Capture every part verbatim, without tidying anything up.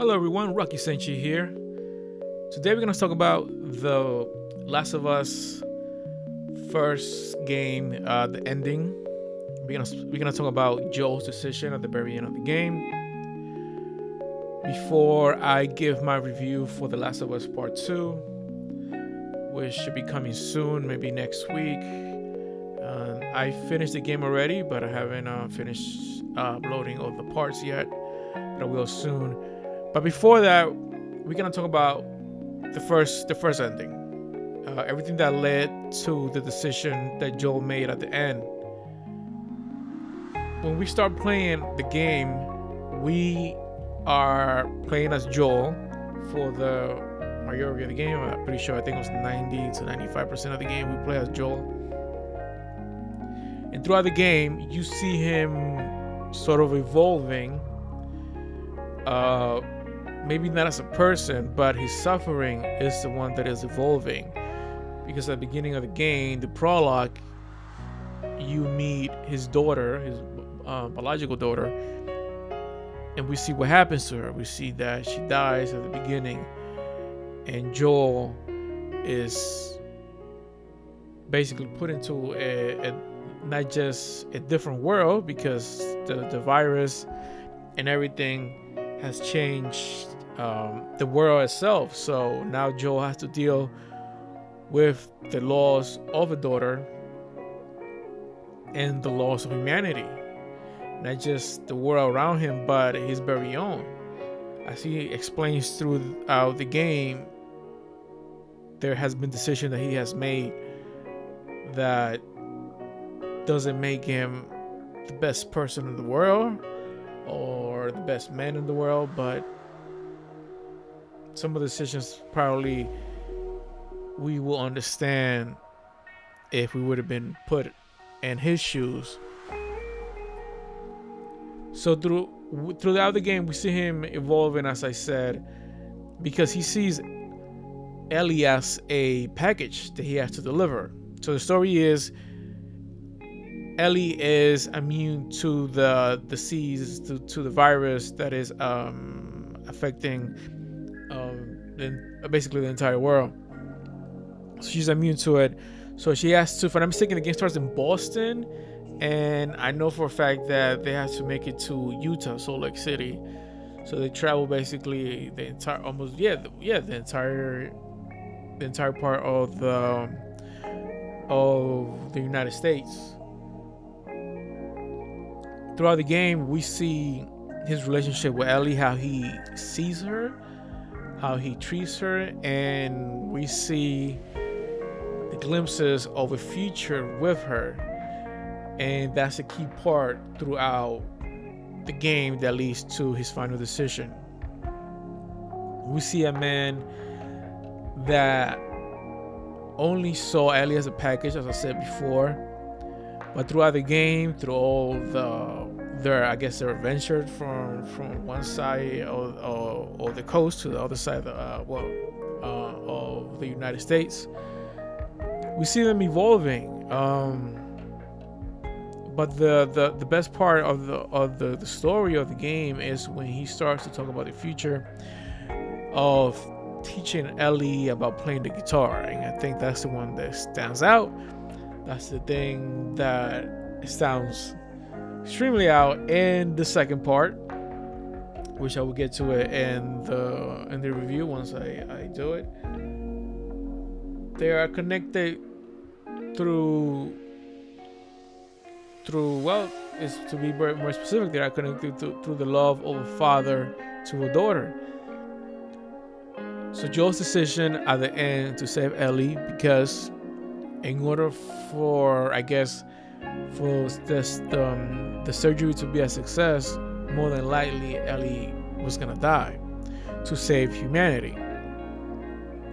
Hello everyone, Rocky Senshi here. Today we're going to talk about the Last of Us first game, uh, the ending. We're going to we're gonna talk about Joel's decision at the very end of the game. Before I give my review for The Last of Us Part two, which should be coming soon, maybe next week. Uh, I finished the game already, but I haven't uh, finished uh, uploading all the parts yet, but I will soon. But before that, we're gonna talk about the first, the first ending, uh, everything that led to the decision that Joel made at the end. When we start playing the game, we are playing as Joel for the majority of the game. I'm pretty sure, I think it was ninety to ninety-five percent of the game we play as Joel. And throughout the game, you see him sort of evolving. Uh, maybe not as a person, but his suffering is the one that is evolving, because at the beginning of the game, the prologue, you meet his daughter, his uh, biological daughter, and we see what happens to her. We see that she dies at the beginning, and Joel is basically put into a, a not just a different world, because the, the virus and everything has changed um, the world itself. So now Joel has to deal with the loss of a daughter and the loss of humanity, not just the world around him, but his very own. As he explains throughout the game, there has been decisions that he has made that doesn't make him the best person in the world or the best man in the world, but some of the decisions probably we will understand if we would have been put in his shoes. So through throughout the game, we see him evolving, as I said, because he sees Ellie as a package that he has to deliver. So the story is, Ellie is immune to the disease, to, to the virus that is um, affecting um, the, basically the entire world. So she's immune to it. So she has to, if I'm not mistaken, the game starts in Boston. And I know for a fact that they have to make it to Utah, Salt Lake City. So they travel basically the entire, almost, yeah, the, yeah, the entire, the entire part of the, of the United States. Throughout the game, we see his relationship with Ellie, how he sees her, how he treats her, and we see the glimpses of a future with her. And that's a key part throughout the game that leads to his final decision. We see a man that only saw Ellie as a package, as I said before, but throughout the game, through all the their, I guess, their adventure from from one side of, of, of the coast to the other side of the, uh, well, uh, of the United States, we see them evolving. Um, but the, the the best part of the of the, the story of the game is when he starts to talk about the future of teaching Ellie about playing the guitar, and I think that's the one that stands out. That's the thing that sounds extremely out in the second part, which I will get to it in the in the review once I, I do it. They are connected through through well, it's to be more specific, they are connected to, through the love of a father to a daughter. So Joel's decision at the end to save Ellie, because in order for, I guess, for this um, the surgery to be a success, more than likely Ellie was gonna die to save humanity.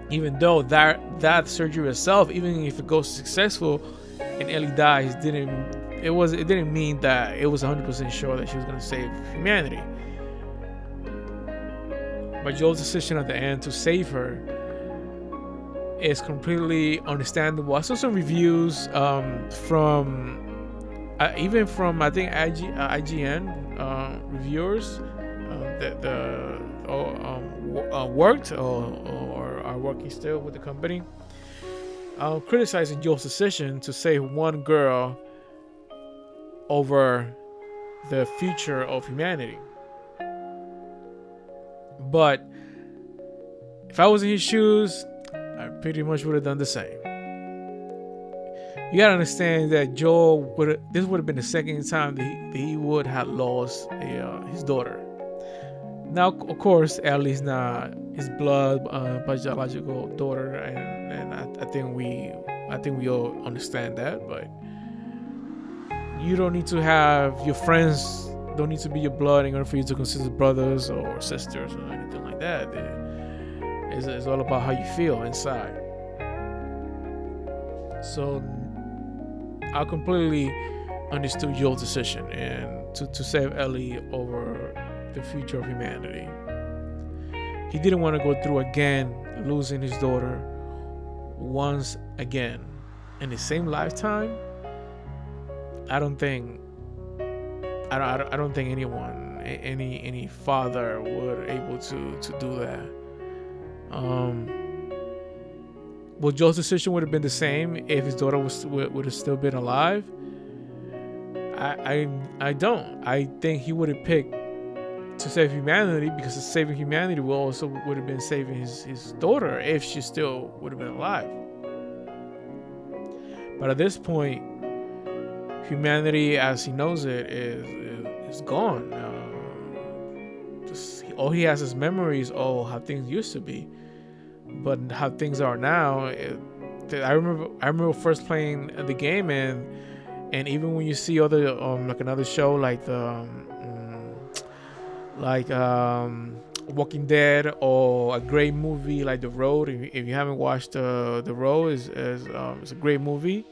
Even though that that surgery itself, even if it goes successful and Ellie dies, didn't it was it didn't mean that it was one hundred percent sure that she was gonna save humanity. But Joel's decision at the end to save her is completely understandable. I saw some reviews um, from uh, even from I think I G, uh, I G N uh, reviewers uh, that the or, um, w uh, worked or, or are working still with the company, uh, criticizing Joel's decision to save one girl over the future of humanity. But if I was in his shoes, I pretty much would have done the same. You gotta understand that Joel would this would have been the second time that he, that he would have lost a, uh, his daughter. Now, of course, Ellie's not his blood uh, biological daughter, and, and I, I think we I think we all understand that. But you don't need to have your friends don't need to be your blood in order for you to consider brothers or sisters or anything like that. It's, it's all about how you feel inside. So I completely understood Joel's decision and to, to save Ellie over the future of humanity. He didn't want to go through again losing his daughter once again in the same lifetime. I don't think I don't, I don't think anyone any any father would able to to do that. Um well, Joel's decision would have been the same if his daughter was would, would have still been alive. I, I I don't I think he would have picked to save humanity, because saving humanity will also would have been saving his, his daughter if she still would have been alive. But at this point, humanity as he knows it is is, is gone. Uh, just, all he has is memories of how things used to be. But how things are now, it, I remember. I remember first playing the game, and and even when you see other um, like another show like the um, like um, Walking Dead, or a great movie like The Road. If, if you haven't watched uh, The Road, is is um, it's a great movie.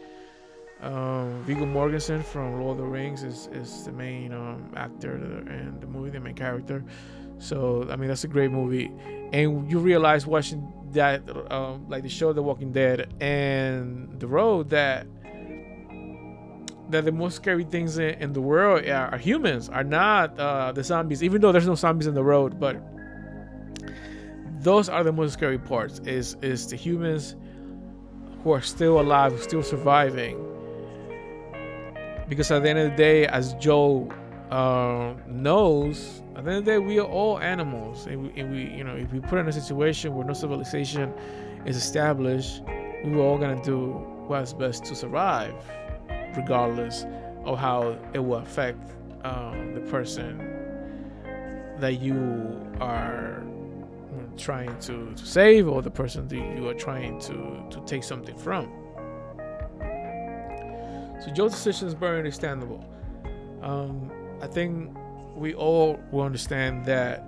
Um, Viggo Mortensen from Lord of the Rings is is the main um, actor in the movie, the main character. So I mean, that's a great movie, and you realize watching that um, like the show The Walking Dead and The Road that that the most scary things in, in the world are, are humans, are not uh, the zombies, even though there's no zombies in The Road. But those are the most scary parts, is is the humans who are still alive, who are still surviving, because at the end of the day, as Joel uh, knows, at the end of the day, we are all animals, and we, and we, you know, if we put in a situation where no civilization is established, we're all gonna do what's best to survive, regardless of how it will affect um, the person that you are trying to, to save, or the person that you are trying to to take something from. So Joel's decision is very understandable. Um, I think. We all will understand that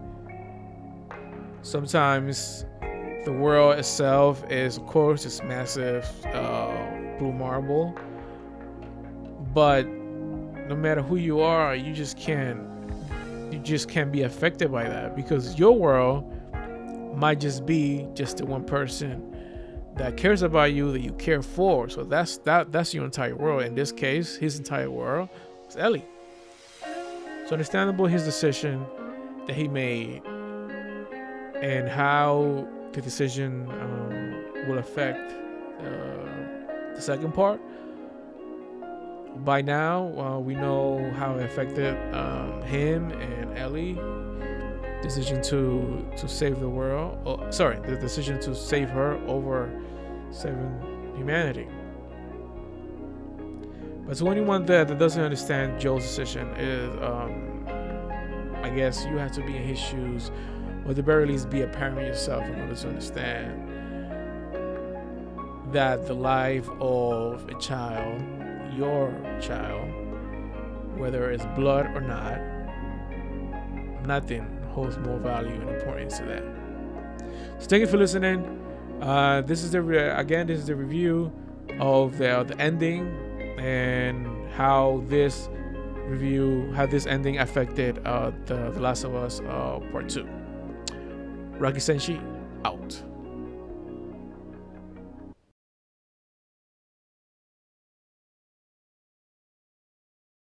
sometimes the world itself is, of course, this massive uh, blue marble, but no matter who you are, you just can't you just can't be affected by that, because your world might just be just the one person that cares about you, that you care for. So that's that that's your entire world. In this case, his entire world is Ellie. So understandable his decision that he made, and how the decision um, will affect uh, the second part. By now, uh, we know how it affected um, him and Ellie. Decision to to save the world. Oh, sorry, the decision to save her over saving humanity. But to anyone there that doesn't understand Joel's decision, is, um, I guess you have to be in his shoes, or at the very least be a parent yourself in order to understand that the life of a child, your child, whether it's blood or not, nothing holds more value and importance to that. So thank you for listening. Uh, this is the re again, this is the review of the, uh, the ending, and how this review, how this ending affected uh, the, the Last of Us uh, Part two. Rocky Senshi, out.